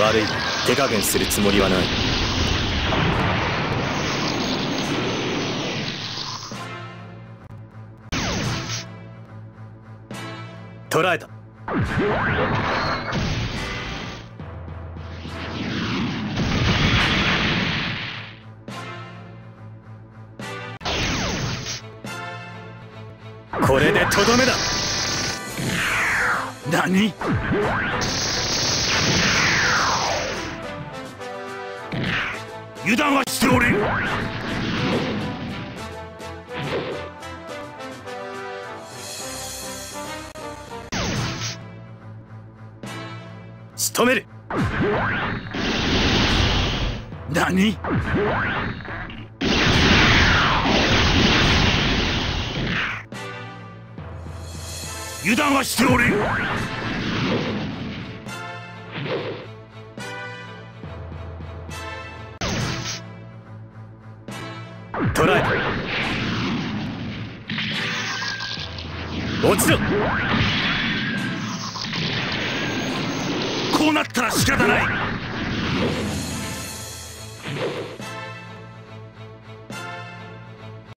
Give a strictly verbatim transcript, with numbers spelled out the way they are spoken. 悪い。手加減するつもりはない。捕らえた。これでとどめだ。何？油断はしておれん。仕留める。何？油断はしておれん。捕らえた。落ちろ。こうなったら仕方ない。